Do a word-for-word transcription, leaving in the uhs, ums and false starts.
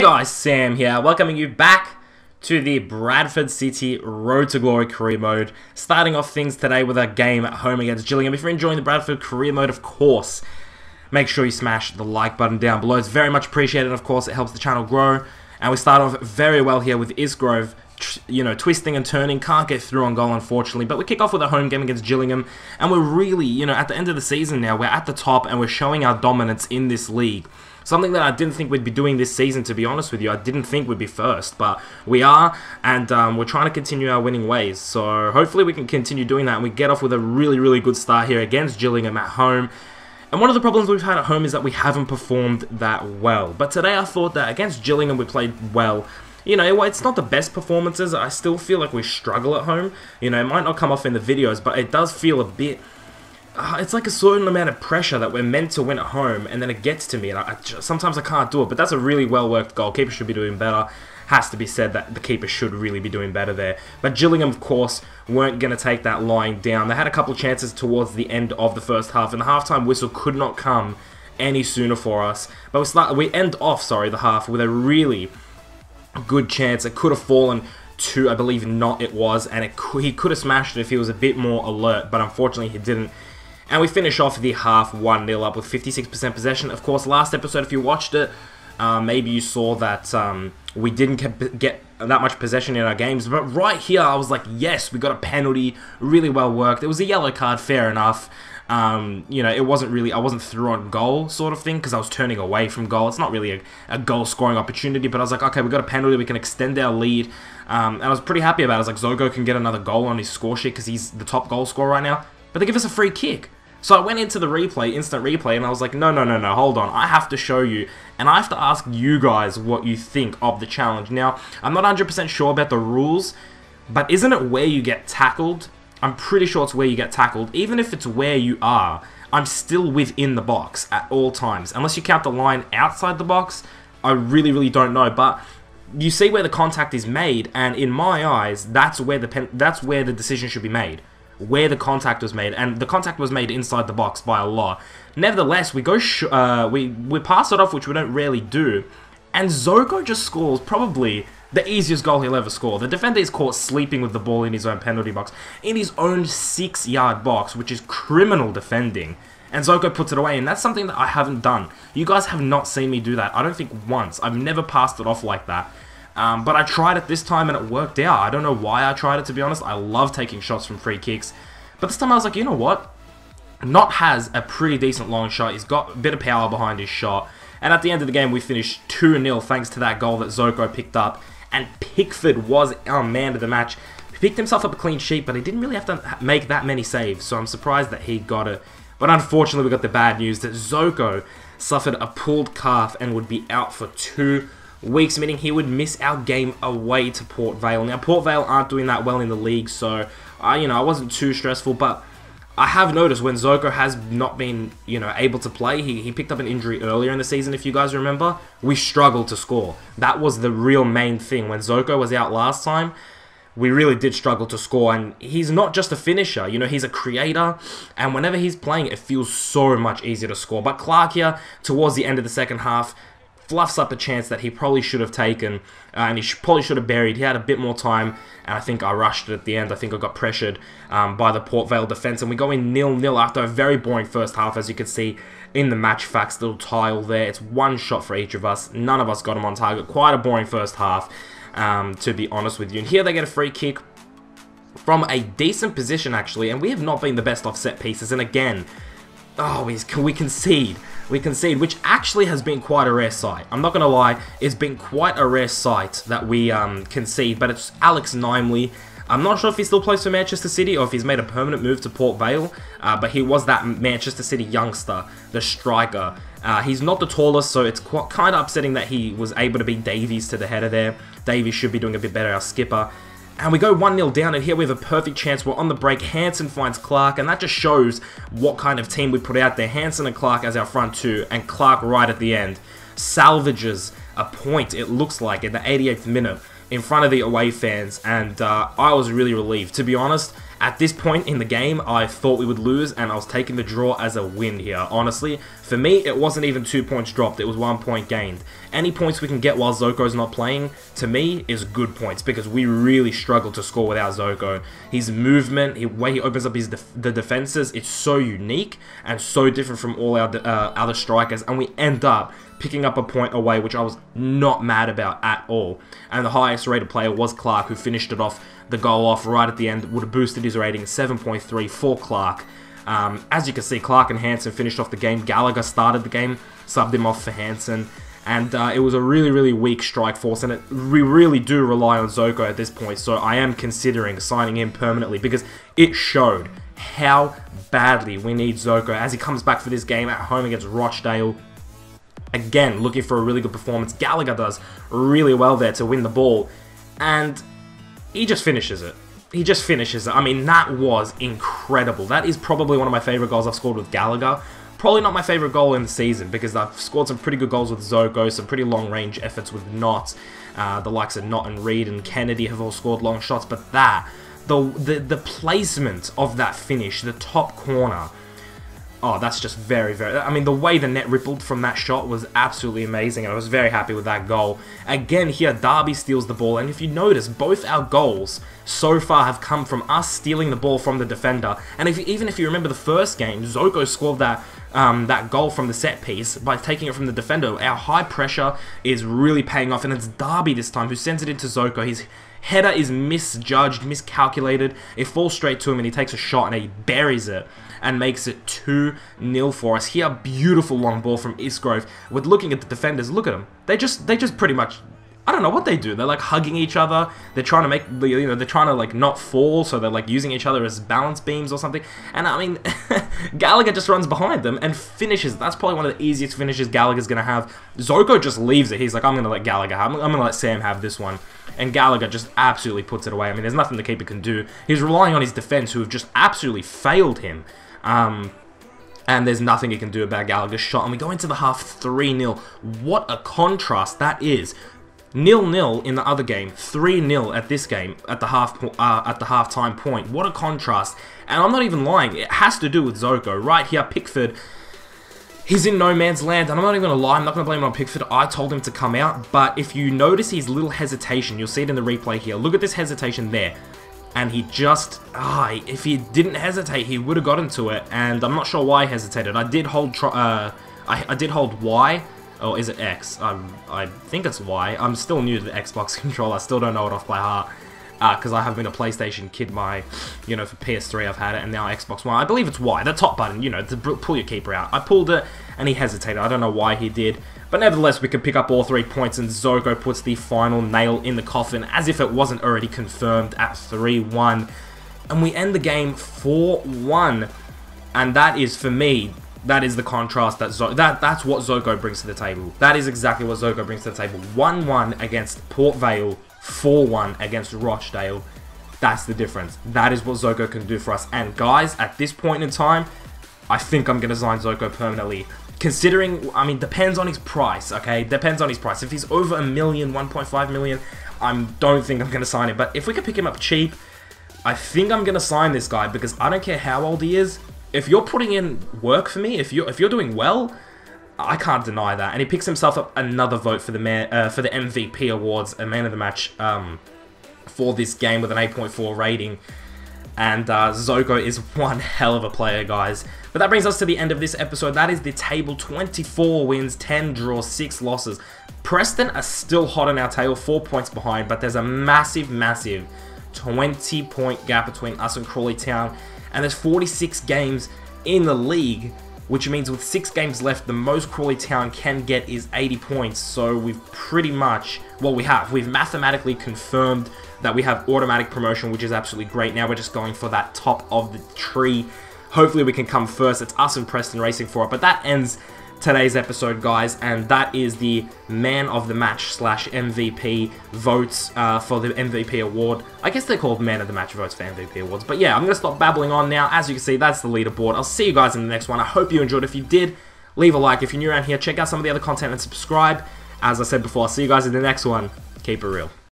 Hey guys, Sam here, welcoming you back to the Bradford City Road to Glory career mode. Starting off things today with a game at home against Gillingham. If you're enjoying the Bradford career mode, of course, make sure you smash the like button down below. It's very much appreciated, of course, it helps the channel grow. And we start off very well here with Isgrove, you know, twisting and turning, can't get through on goal unfortunately, but we kick off with a home game against Gillingham, and we're really, you know, at the end of the season now, we're at the top and we're showing our dominance in this league. Something that I didn't think we'd be doing this season, to be honest with you. I didn't think we'd be first, but we are, and um, we're trying to continue our winning ways. So hopefully we can continue doing that, and we get off with a really, really good start here against Gillingham at home. And one of the problems we've had at home is that we haven't performed that well. But today I thought that against Gillingham we played well. You know, it's not the best performances. I still feel like we struggle at home. You know, it might not come off in the videos, but it does feel a bit... Uh, it's like a certain amount of pressure that we're meant to win at home, and then it gets to me, and I, I just, sometimes I can't do it. But that's a really well-worked goal. Keeper should be doing better. Has to be said that the keeper should really be doing better there. But Gillingham, of course, weren't going to take that lying down. They had a couple of chances towards the end of the first half, and the halftime whistle could not come any sooner for us. But we, start, we end off, sorry, the half with a really good chance. It could have fallen to, I believe, Knott it was, and it, he could have smashed it if he was a bit more alert, but unfortunately he didn't. And we finish off the half one nil up with fifty-six percent possession. Of course, last episode, if you watched it, uh, maybe you saw that um, we didn't get that much possession in our games. But right here, I was like, yes, we got a penalty. Really well worked. It was a yellow card, fair enough. Um, you know, it wasn't really, I wasn't through on goal sort of thing because I was turning away from goal. It's not really a, a goal scoring opportunity, but I was like, okay, we got a penalty, we can extend our lead. Um, and I was pretty happy about it. I was like, Zoko can get another goal on his score sheet because he's the top goal scorer right now. But they give us a free kick. So I went into the replay, instant replay, and I was like, no, no, no, no, hold on. I have to show you, and I have to ask you guys what you think of the challenge. Now, I'm not one hundred percent sure about the rules, but isn't it where you get tackled? I'm pretty sure it's where you get tackled. Even if it's where you are, I'm still within the box at all times. Unless you count the line outside the box, I really, really don't know, but... You see where the contact is made, and in my eyes, that's where the pen that's where the decision should be made. Where the contact was made, and the contact was made inside the box by a lot. Nevertheless, we go sh uh, we we pass it off, which we don't rarely do, and Zoko just scores probably the easiest goal he'll ever score. The defender is caught sleeping with the ball in his own penalty box, in his own six-yard box, which is criminal defending. And Zoko puts it away, and that's something that I haven't done. You guys have not seen me do that. I don't think once. I've never passed it off like that. Um, but I tried it this time and it worked out. I don't know why I tried it, to be honest. I love taking shots from free kicks. But this time I was like, you know what? Knott has a pretty decent long shot. He's got a bit of power behind his shot. And at the end of the game, we finished two nil thanks to that goal that Zoko picked up. And Pickford was our man of the match. He picked himself up a clean sheet, but he didn't really have to make that many saves. So I'm surprised that he got it. But unfortunately, we got the bad news that Zoko suffered a pulled calf and would be out for two weeks, meaning he would miss our game away to Port Vale. Now, Port Vale aren't doing that well in the league, so I, you know, I wasn't too stressful. But I have noticed when Zoko has not been, you know, able to play, he, he picked up an injury earlier in the season. If you guys remember, we struggled to score. That was the real main thing when Zoko was out last time. We really did struggle to score, and he's not just a finisher, you know, he's a creator, and whenever he's playing, it feels so much easier to score. But Clark here, towards the end of the second half, fluffs up a chance that he probably should have taken, uh, and he sh probably should have buried. He had a bit more time, and I think I rushed it at the end. I think I got pressured um, by the Port Vale defence, and we go in nil nil after a very boring first half, as you can see in the match facts little tile there. It's one shot for each of us. None of us got him on target. Quite a boring first half, um, to be honest with you. And here they get a free kick from a decent position, actually, and we have not been the best off set pieces, and again... Oh, we concede. We concede, which actually has been quite a rare sight. I'm not going to lie. It's been quite a rare sight that we um, concede, but it's Alex Nimely. I'm not sure if he still plays for Manchester City or if he's made a permanent move to Port Vale, uh, but he was that Manchester City youngster, the striker. Uh, he's not the tallest, so it's quite, kind of upsetting that he was able to beat Davies to the header there. Davies should be doing a bit better, our skipper. And we go one nil down, and here we have a perfect chance. We're on the break. Hansen finds Clark, and that just shows what kind of team we put out there. Hansen and Clark as our front two, and Clark right at the end salvages a point, it looks like, in the eighty-eighth minute in front of the away fans, and uh, I was really relieved. To be honest, at this point in the game, I thought we would lose, and I was taking the draw as a win here. Honestly, for me, it wasn't even two points dropped, it was one point gained. Any points we can get while Zoko's not playing, to me, is good points, because we really struggle to score without Zoko. His movement, the way he opens up his def the defenses, it's so unique and so different from all our uh, other strikers, and we end up picking up a point away, which I was not mad about at all. And the highest rated player was Clark, who finished it off, the goal off right at the end, would have boosted his rating seven point three for Clark. Um, as you can see, Clark and Hansen finished off the game. Gallagher started the game, subbed him off for Hansen. And uh, it was a really, really weak strike force, and it, we really do rely on Zoko at this point, so I am considering signing him permanently, because it showed how badly we need Zoko as he comes back for this game at home against Rochdale. Again, looking for a really good performance. Gallagher does really well there to win the ball, and he just finishes it. He just finishes it. I mean, that was incredible. That is probably one of my favourite goals I've scored with Gallagher. Probably not my favourite goal in the season, because I've scored some pretty good goals with Zoko, some pretty long-range efforts with Knott. Uh, the likes of Knott and Reed and Kennedy have all scored long shots, but that, the, the, the placement of that finish, the top corner, oh, that's just very, very... I mean, the way the net rippled from that shot was absolutely amazing, and I was very happy with that goal. Again, here, Darby steals the ball, and if you notice, both our goals so far have come from us stealing the ball from the defender. And if you, even if you remember the first game, Zoko scored that, um, that goal from the set piece by taking it from the defender. Our high pressure is really paying off, and it's Darby this time who sends it into Zoko. He's... Header is misjudged, miscalculated, it falls straight to him and he takes a shot and he buries it and makes it two nil for us. Here, beautiful long ball from Isgrove. With looking at the defenders, look at them. They just, they just pretty much, I don't know what they do. They're like hugging each other, they're trying to make, you know, they're trying to like not fall, so they're like using each other as balance beams or something. And I mean, Gallagher just runs behind them and finishes. That's probably one of the easiest finishes Gallagher's going to have. Zoko just leaves it. He's like, I'm going to let Gallagher have, I'm going to let Sam have this one. And Gallagher just absolutely puts it away. I mean, there's nothing the keeper can do. He's relying on his defense, who have just absolutely failed him. Um, and there's nothing he can do about Gallagher's shot. And we go into the half three nil. What a contrast that is. nil nil in the other game, three nil at this game, at the half uh, at the half-time point. What a contrast. And I'm not even lying. It has to do with Zoko. Right here, Pickford... He's in no man's land, and I'm not even going to lie, I'm not going to blame it on Pickford, I told him to come out, but if you notice his little hesitation, you'll see it in the replay here, look at this hesitation there, and he just, ah, if he didn't hesitate, he would have gotten to it, and I'm not sure why he hesitated. I did hold, uh, I, I did hold Y, or is it X? Um, I think it's Y. I'm still new to the Xbox controller, I still don't know it off by heart, because uh, I have been a PlayStation kid. My, you know, for P S three I've had it, and now Xbox One. I believe it's Y, the top button, you know, to pull your keeper out. I pulled it, and he hesitated. I don't know why he did. But nevertheless, we could pick up all three points, and Zoko puts the final nail in the coffin, as if it wasn't already confirmed, at three one. And we end the game four one. And that is, for me... That is the contrast, that, Zo that that's what Zoko brings to the table. That is exactly what Zoko brings to the table. one one against Port Vale, four one against Rochdale. That's the difference. That is what Zoko can do for us. And guys, at this point in time, I think I'm going to sign Zoko permanently. Considering, I mean, depends on his price, okay? Depends on his price. If he's over a million, one point five million, I don't think I'm going to sign him. But if we can pick him up cheap, I think I'm going to sign this guy, because I don't care how old he is. If you're putting in work for me, if you're if you're doing well, I can't deny that. And he picks himself up another vote for the man uh, for the M V P awards, a man of the match um, for this game with an eight point four rating. And uh, Zoko is one hell of a player, guys. But that brings us to the end of this episode. That is the table: twenty-four wins, ten draws, six losses. Preston are still hot on our tail, four points behind, but there's a massive, massive twenty point gap between us and Crawley Town. And there's forty-six games in the league, which means with six games left, the most Crawley Town can get is eighty points. So we've pretty much, well we have, we've mathematically confirmed that we have automatic promotion, which is absolutely great. Now we're just going for that top of the tree. Hopefully we can come first. It's us and Preston racing for it. But that ends today's episode, guys, and that is the man of the match slash M V P votes uh, for the M V P award. I guess they're called man of the match votes for M V P awards, but yeah, I'm gonna stop babbling on now. As you can see, that's the leaderboard. I'll see you guys in the next one. I hope you enjoyed. If you did, leave a like. If you're new around here, check out some of the other content and subscribe. As I said before, I'll see you guys in the next one. Keep it real.